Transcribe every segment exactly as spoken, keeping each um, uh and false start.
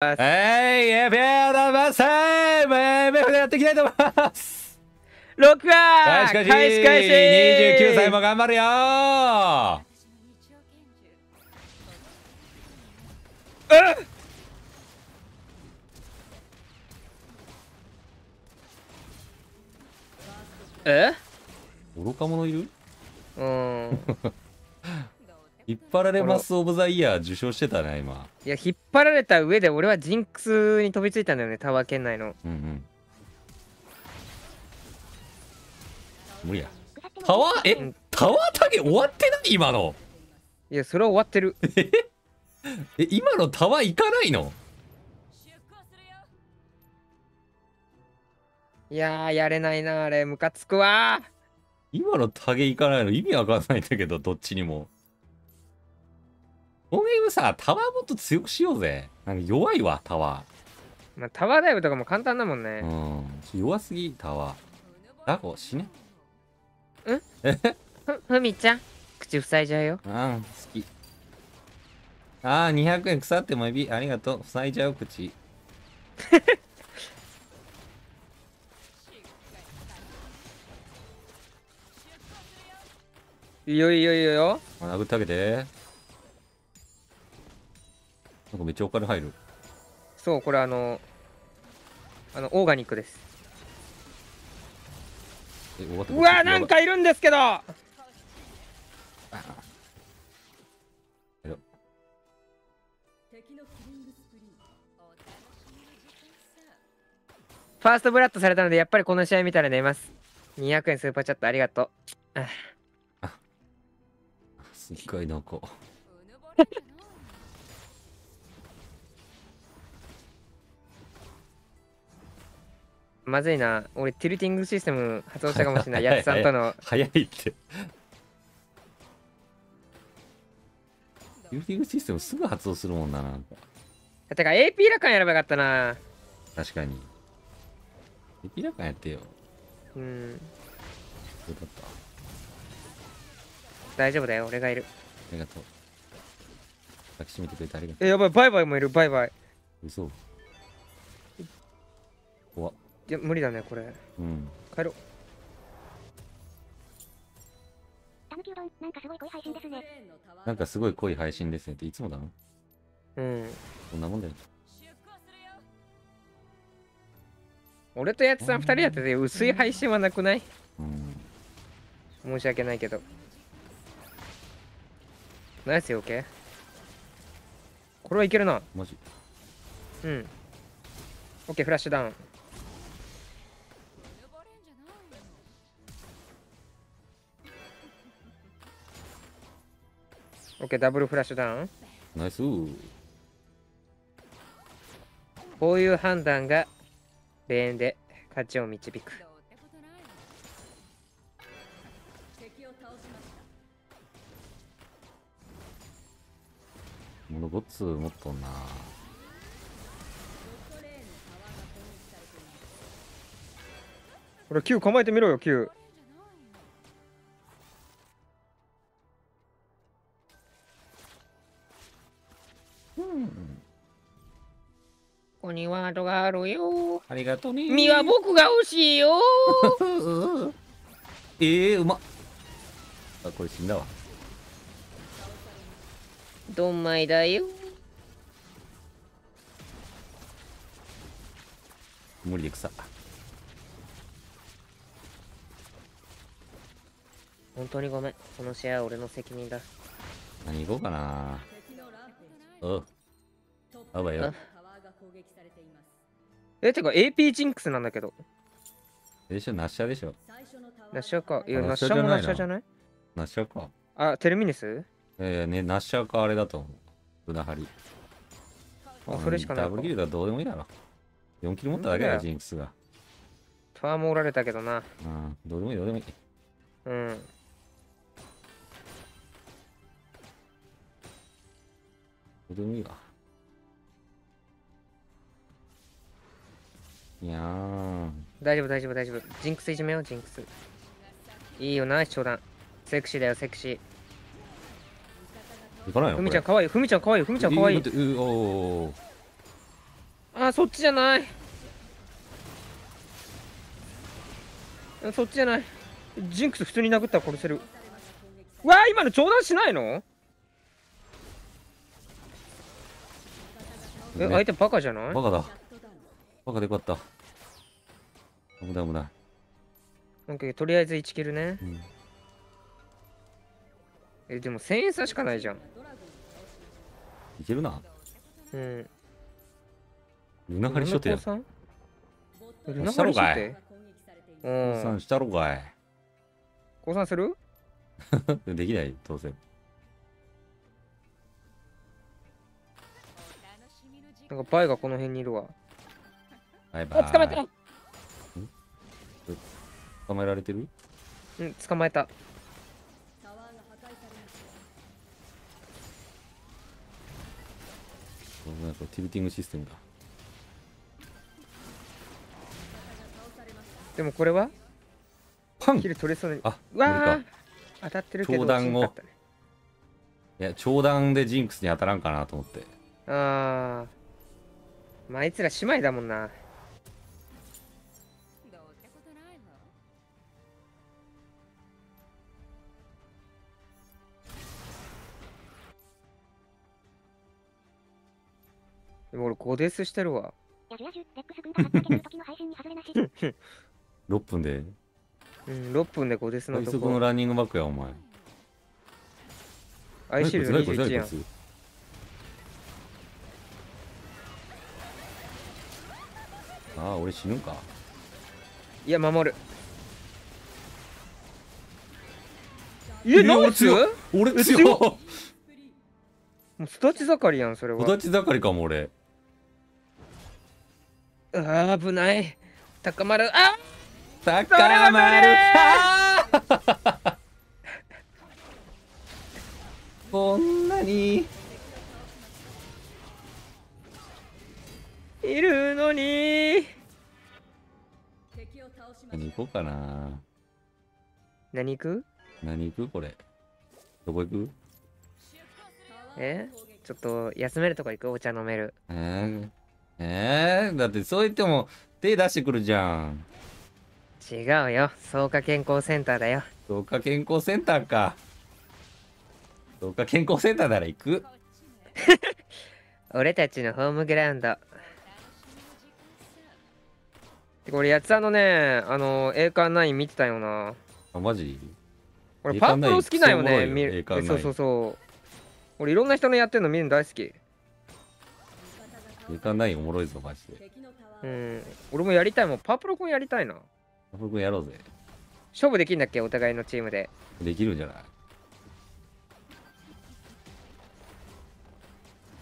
えい、エフェアダバサイム エムエフ でやっていきたいと思います。ろくわ開始開始開始。にじゅうきゅうさいも頑張るよー。え愚か者いる。うーん引っ張られますオブザイヤー受賞してたね今。いや引っ張られた上で俺はジンクスに飛びついたんだよね、タワー圏内の。うんうん無理や。タワーえ、うん、タワータゲ終わってない今の。いやそれは終わってるえ今のタワー行かないの。いやーやれないなあれムカつくわ。今のタゲ行かないの意味わかんないんだけどどっちにも。このゲームさ、タワーもっと強くしようぜ。なんか弱いわ、タワー。まあ、タワーダイブとかも簡単だもんね。うん。弱すぎ、タワー。ラゴ、死ね。うんえふ、ふみちゃん、口塞いじゃうよ。うん、好き。ああ、にひゃくえん腐ってもエビ、ありがとう。塞いじゃう、口。いいよいいよいいよ。殴ってあげて。なんかめっちゃお金入る。そうこれあのあのオーガニックです。うわなんかいるんですけど。ファーストブラッドされたのでやっぱりこの試合見たら寝ます。にひゃくえんスーパーチャットありがとう。あすっごいなんかまずいな、俺ティルティングシステム発動したかもしれない、やつさんとの。早いって。ティルティングシステムすぐ発動するもんな、なんか。てか エーピー ラカンやればよかったな。確かに。エーピー ラカンやってよ。うん。よかった。大丈夫だよ、俺がいる。ありがとう。抱きしめてくれてありがとう。え、やばい、バイバイもいる、バイバイ。嘘。怖っ。いや無理だねこれ、うん、帰ろう。なんかすごい濃い配信ですね。なんかすごい濃い配信ですねっていつもだな。うんこんなもんだよ。俺とやつさんふたりやってて薄い配信はなくない、うん、申し訳ないけどナイスよ OK。 これはいけるなマジ。うん OK フラッシュダウン。オッケーダブルフラッシュダウン。ナイス。こういう判断がレーンで勝ちを導く。もうごっつ持っとんな。これきゅう構えてみろよきゅう。ここにワードがあるよ。ありがとうね。身は僕が欲しいよ。ええー、うまっ。あ、これ死んだわ。どんまいだよ。無理でくさ。本当にごめん。この試合は俺の責任だ。何行こうかな。うん。あばよ。え、てか エーピー ジンクスなんだけど。でしょ、ナッシャでしょ。ナッシャか。いや、ナッシャもナッシャじゃない？ナッシャか。あ、テルミネス？ええね、ナッシャかあれだと思う。船張り。あ、それしかない。ダブルキルだどうでもいいだろ。よんキル持っただけだよ、ジンクスが。ファーもおられたけどな。うん、どうでもいい、どうでもいい。うん。どうでもいいわ。いやー大丈夫大丈夫大丈夫。ジンクスいじめようジンクス。いいよな商談。セクシーだよセクシー。いかないよふみちゃんかわいい。ふみちゃんかわいい。ふみちゃんかわいい。おお。あー、そっちじゃない。そっちじゃない。ジンクス普通に殴ったら殺せる。うわー、今の冗談しないの？え、相手バカじゃない？バカだ。バカでよかった。危ない危ない。なんかとりあえずいちキルね。うん、え、でもせんえん差しかないじゃん。いけるな。うん。ルナハリショットや。ルナハリショット。降参したろかい。降参する？できない当然。なんかバイがこの辺にいるわ。バイバイ。あ、捕まえた。捕まえられてる？うん、捕まえた。なんかティルティングシステムだ。でもこれはパンキル取れそうに。あ、うわ、当たってるけど長弾を、いや長弾でジンクスに当たらんかなと思って。ああ、まああいつら姉妹だもんな。でも俺ごデスしてるわ。ろっぷんで、うん、ろっぷんでごですのとこ。そこのランニングバックや、お前。アイシールドにじゅういちやん。ああ、俺死ぬか。いや、守る。え、なんつう？俺強い。もうすだち盛りやん、それは。すだち盛りかも、俺。ああ、危ない。高まる。ああ。高まる。こんなにいるのに。何行こうかな。何行く？何行く？これどこ行く？え、ちょっと休めるとこ行く？お茶飲める。えー、えー、だってそう言っても手出してくるじゃん。違うよ、草加健康センターだよ。草加健康センターか。草加健康センターなら行く。俺たちのホームグラウンド。これやつ、あのね、あの栄冠ナイン見てたよな。あ、マジ？俺パンプロ好きだよね。見る。そうそうそう。俺いろんな人のやってるの見るの大好き。栄冠ナインおもろいぞマジで。うん。俺もやりたいもん。パープロコンやりたいな。僕やろうぜ。勝負できるんだっけ、お互いのチームで。できるんじゃな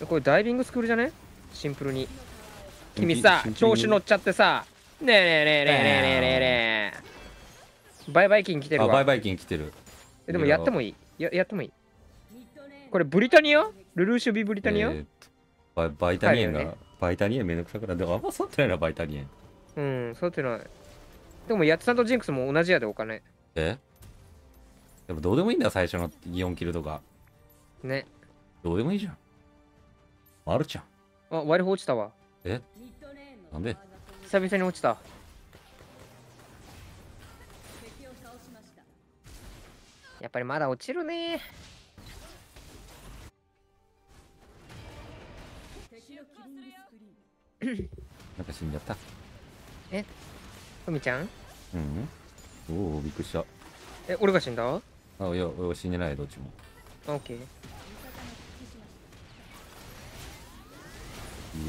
い？これダイビングスクールじゃね？シンプルに。君さ、調子乗っちゃってさ。ねえねえねえねえねえねえねえ。バイバイキン来てるわ。あ、バイバイキン来てる。え、でもやってもいい？や、やってもいい。これブリタニア？ルルーシュビブリタニア？バイ、バイタニエンが。バイタニエンめんどくさくな。でもあんまそうってないな、バイタニエン。うん、そうってない。でもやつさんとジンクスも同じやで、お金。え、でもどうでもいいんだよ、最初のよんキルとか。ね。どうでもいいじゃん。あるちゃん。あ、ワイルフ落ちたわ。え、なんで久々に落ちた。やっぱりまだ落ちるね。なんか死んじゃった。え、ふみちゃん？うん、おお、びっくりした。え、俺が死んだ？あ、いや、俺は死んでない、どっちも。オッケー。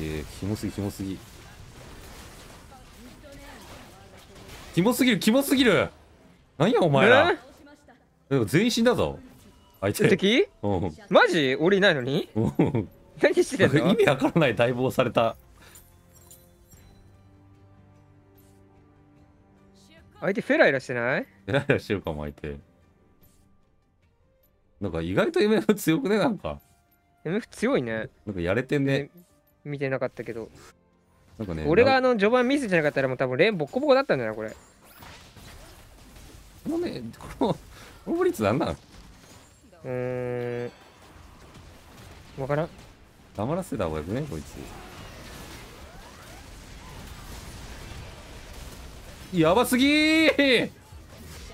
いえ、キモすぎ、キモすぎ、キモすぎる、キモすぎる。なんやお前ら。でも全員死んだぞ、相手敵。マジ？俺いないのに。何してんの、意味わからない。大暴された。相手フェライラしてない？フェライラしてるかも、相手。なんか意外と エムエフ 強くね、なんか。エムエフ 強いね。なんかやれてんね。見てなかったけど。なんかね、俺があの序盤ミスじゃなかったらもう多分レーンボッコボコだったんだよ、これ。もうね、この、オブリッツなんなん？うーん。わからん。黙らせた方がよくね、こいつ。やばすぎー。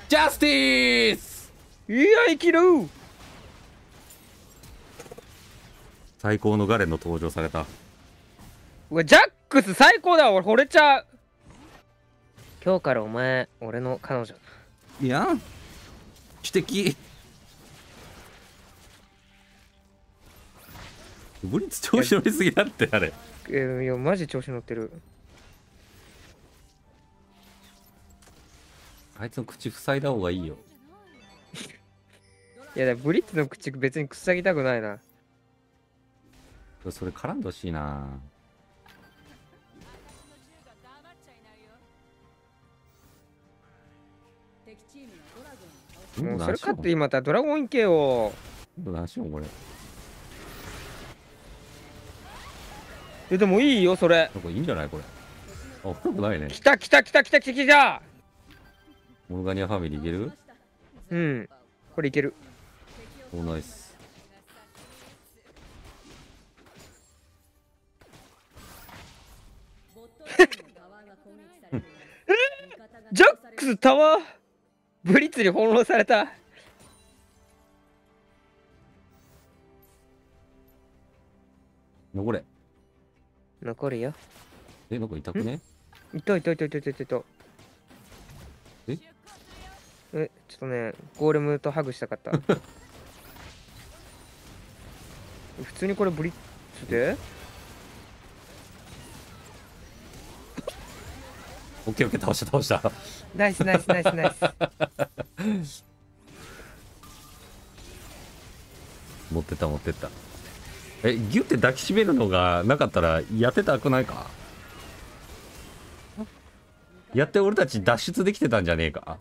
ジャスティース。いや生きる。最高のガレンの登場された。うわジャックス最高だ。俺惚れちゃう。今日からお前俺の彼女。いやん知的。ブリッツ調子乗りすぎだってあれ。えいやマジ調子乗ってる。あいつの口塞いだ方がいいよ。いやブリッツの口別に塞ぎたくないな。それ絡んでほしいな。もうそれ勝って今またドラゴン系を。何しようこれ。えでもいいよそれ。いいんじゃないこれ。あ深くないね。きたきたきたきたきたきた。モルガニアファミリーいける？うん。これいける。おナイス。ジャックスタワーブリッツに翻弄された。残れ。残るよ。えなんか痛くね？痛い痛い痛い痛い痛い痛い。え？えちょっとねゴーレムとハグしたかった。普通にこれブリッツで？オッケーオッケー倒した倒した。ナイスナイスナイスナイス。持ってった持ってった。えギュって抱きしめるのがなかったらやってたくないか。やって俺たち脱出できてたんじゃねえか。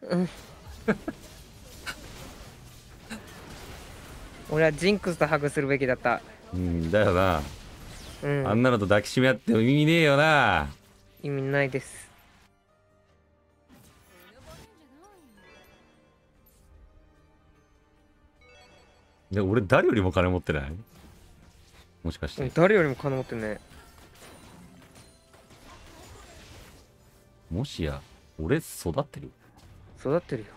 うんうん。俺はジンクスとハグするべきだった。うんだよな、うん、あんなのと抱きしめ合っても意味ねえよな。意味ないです。で俺誰よりも金持ってない？もしかして誰よりも金持ってね。もしや俺育ってる育ってるよ。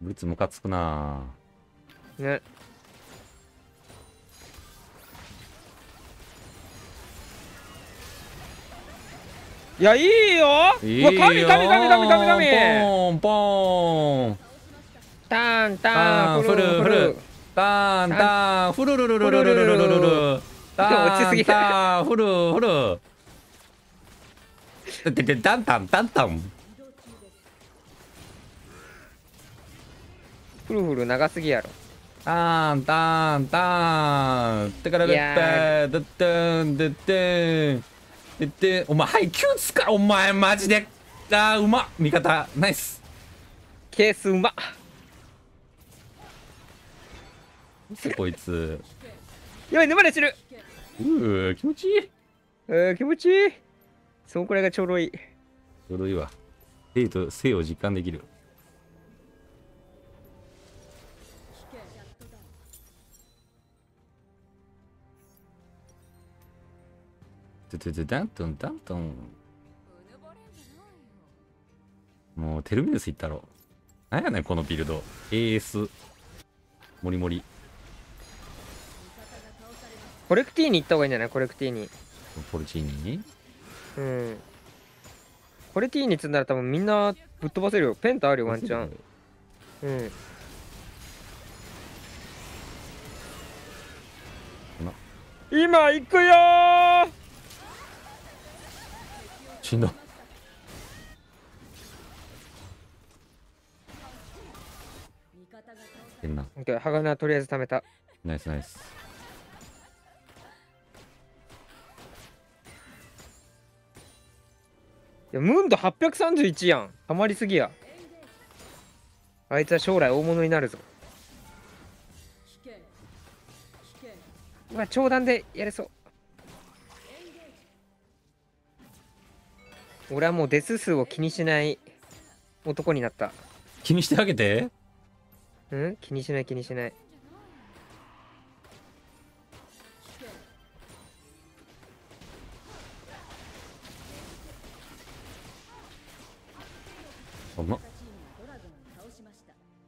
ブリッツムカつくなぁね。いやいいよ。いいよ。神神神神神神。ポンポン。タンタンフルフル。タンタンフルルルルルルルルルル。タンタンフルフル。ででタンタンタンタン。フルフル長すぎやろ。タンタンタンてからべってでってんでってんでってん。お前はいキューつかお前マジで。ああうまっ味方ナイスケースうまっ。こいつやばい沼で散る。うー気持ちいい。え気持ちいい。そのくらいがちょうどいい。ちょうどいいわ。生と生を実感できる。ダントンダントン。もうテルミヌスいったろ。なんやねんこのビルド。エーエス もりもり。コレクティーニ行った方がいいんじゃない？コレクティーニポルチーニ。うんコレティーニ積んだら多分みんなぶっ飛ばせるよ。ペンタあるよワンチャン。うん今行くよー。死んだ。変な。鋼はとりあえず貯めた。ナイスナイス。いやムンドはっぴゃくさんじゅういちやん。たまりすぎや。あいつは将来大物になるぞ。うわ、長弾でやれそう。俺はもうデス数を気にしない男になった。気にしてあげて。うん、気にしない気にしない。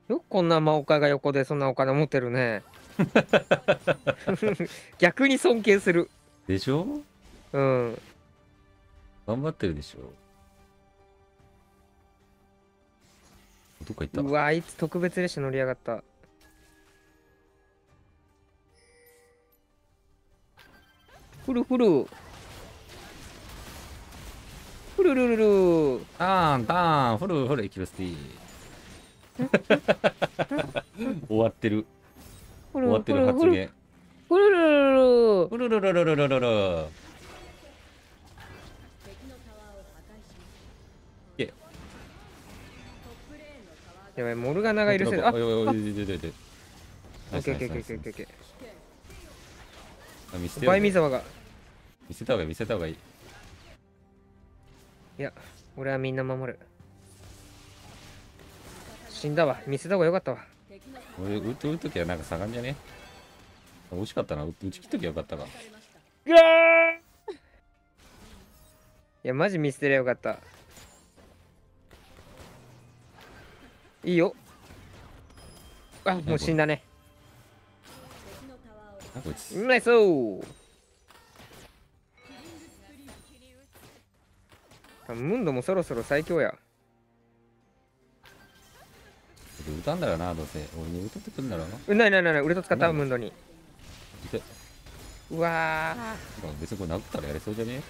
よくこんな真岡が横でそんなお金持ってるね。逆に尊敬するでしょ。うん、頑張ってるでしょ。どっか行った。うわ、あいつ特別列車乗りやがった。ふるふるふるるるるターンターンふるふるいきますてぃ。終わってる終わってる発言。ふるるるふるるるるるるる。やばい、モルガナがいるせいで。あっ、オッケーオッケーオッケーオッケー。見せて。バイミザワが。見せた方がいい、見せた方がいい。いや、俺はみんな守る。死んだわ、見せた方がよかったわ。俺、打って打っときゃなんか下がんじゃね。惜しかったな、打ち切っときゃよかったか。いや、マジ見せてりゃよかった。いいよ。あ、もう死んだね。うまいそう。ムンドもそろそろ最強や。撃たんだろうな、どうせ。俺に撃たってくんだろうな。うないないない、ウルト使ったムンドに。うわー。別にこれ殴ったらやれそうじゃね。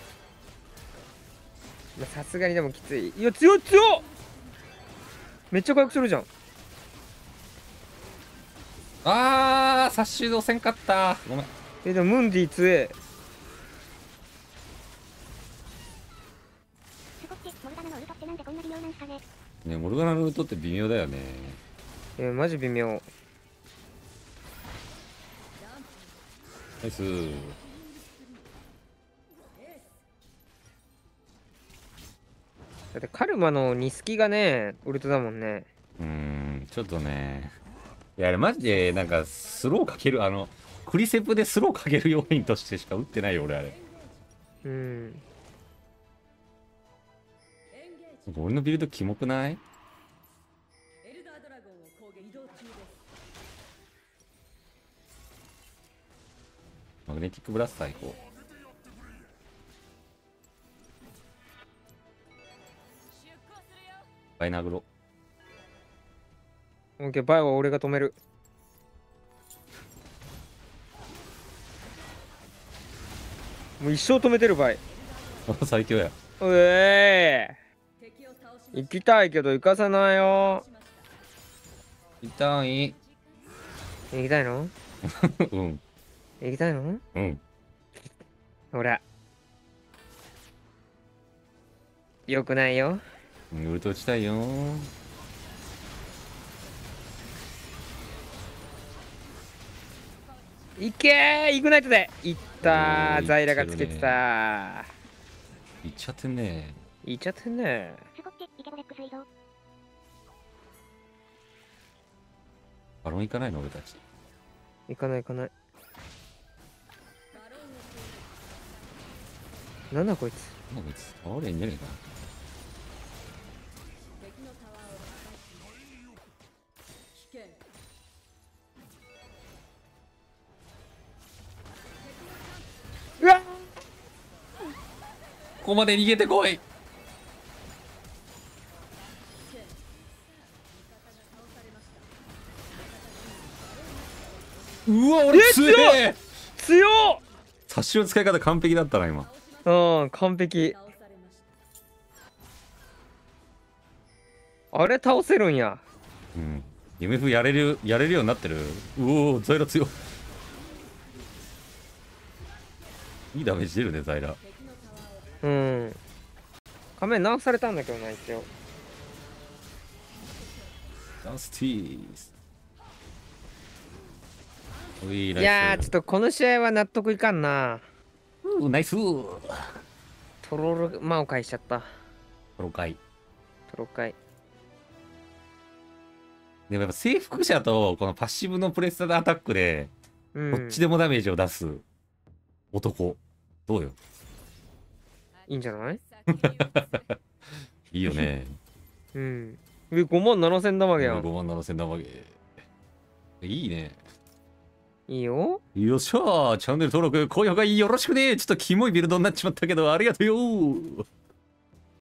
さすがにでもきつい。いや、強い強い。めっちゃ回復するじゃん。あー、殺傷せんかった。ごめん。え、でもムンディ強え。ね、モルガナのウルトって微妙だよね。えー、マジ微妙。ナイスー。だってカルマのニスキがね、ウルトだもんね。うーん、ちょっとね。いや、あれマジでなんかスローかける、あのクリセプでスローかける要因としてしか打ってないよ俺、あれ。うん、俺のビルドキモくない？マグネティックブラスター行こう。バイ殴ろう。オッケー、バイは俺が止める。もう一生止めてるバイ。最強や。うえー、行きたいけど行かさないよ。行きたい。行きたいの？うん。行きたいの？うん。ほら。よくないよ。ウルト打ちたいよ。いけー、イグナイトでいったー。ザイラがつけてたー。いっちゃってねー。いっちゃってねー。バロン行かないの俺たち。行かない行かない。なんだこいつ。なんだこいつ。倒れんじゃねえか。ここまで逃げてこい。うわ、俺強い強い。殺しの使い方完璧だったな今。うん、完璧。あれ倒せるんや。うん、 エムエフ やれるやれるようになってる。うお、ザイラ強い。いいダメージ出るねザイラ。うん。仮面直されたんだけどな、一応。ダンスティース。いやー、ちょっとこの試合は納得いかんな。うー、ナイスー。トロール魔を返しちゃった。トロカイトロカイ。でもやっぱ征服者とこのパッシブのプレッシャーアタックでどっちでもダメージを出す男、どうよ。いいんじゃない？いいよね。うん。ごまんななせん玉毛やん。ごまんななせん玉毛。いいね。いいよ。よっしゃー、チャンネル登録、高評価よろしくね。ちょっとキモいビルドになっちまったけど、ありがとうよー。